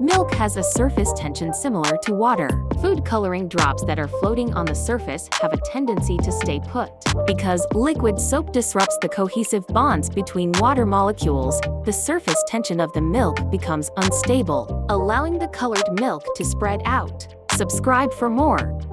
Milk has a surface tension similar to water. Food coloring drops that are floating on the surface have a tendency to stay put. Because liquid soap disrupts the cohesive bonds between water molecules, the surface tension of the milk becomes unstable, allowing the colored milk to spread out. Subscribe for more.